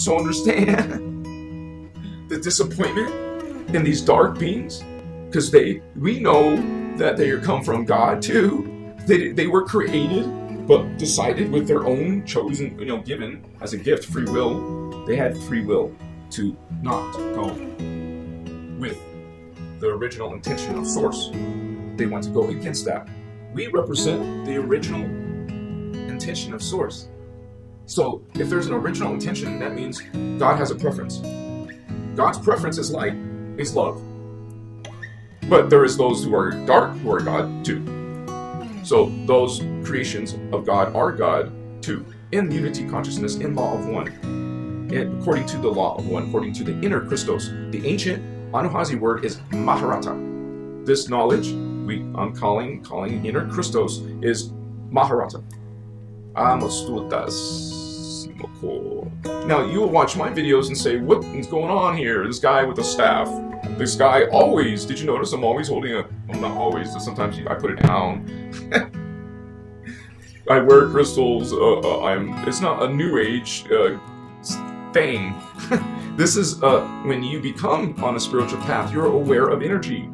So understand the disappointment in these dark beings, because we know that they come from God too. They were created, but decided with their own chosen, given as a gift, free will. They had free will to not go with the original intention of Source. They want to go against that. We represent the original intention of Source. So if there's an original intention, that means God has a preference. God's preference is light, is love. But there is those who are dark who are God too. So those creations of God are God too, in unity consciousness, in Law of One, and according to the Law of One, according to the inner Christos. The ancient Anuhazi word is Maharata. This knowledge I'm calling inner Christos is Maharata. Now you will watch my videos and say, what is going on here? This guy with the staff. This guy always, did you notice I'm always holding a, well, not always, sometimes I put it down. I wear crystals, it's not a new age thing. This is when you become on a spiritual path, you're aware of energy.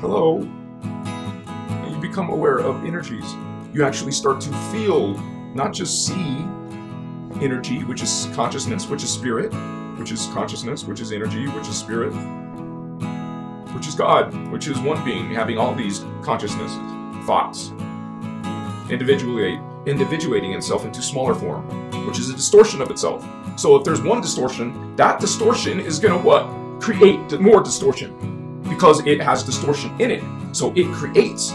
Hello. You become aware of energies. You actually start to feel, not just see, energy, which is consciousness, which is spirit, which is consciousness, which is energy, which is spirit, which is God, which is one being, having all these consciousness thoughts, individuating itself into smaller form, which is a distortion of itself. So if there's one distortion, that distortion is gonna what? Create more distortion, because it has distortion in it. So it creates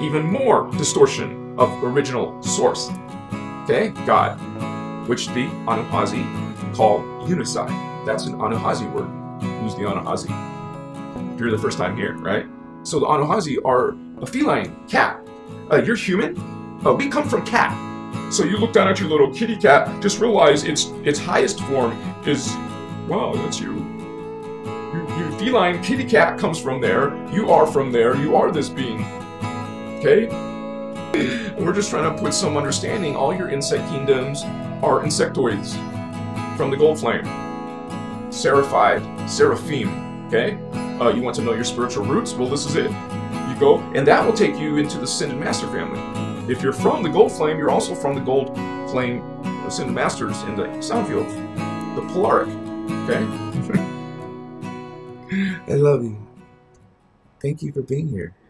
even more distortion of original source, okay, God, which the Anuhazi call unicide. That's an Anuhazi word. Who's the Anuhazi? If you're the first time here, right? So the Anuhazi are a feline, cat. You're human. We come from cat. So you look down at your little kitty cat, just realize its highest form is, wow, that's you. Your feline kitty cat comes from there. You are from there. You are this being. Okay? We're just trying to put some understanding. All your insect kingdoms are insectoids from the gold flame. Seraphied, seraphim. Okay? You want to know your spiritual roots? Well, this is it. You go, and that will take you into the Ascended Master family. If you're from the gold flame, you're also from the gold flame Ascended Masters in the sound field. The Polaric. Okay? I love you. Thank you for being here.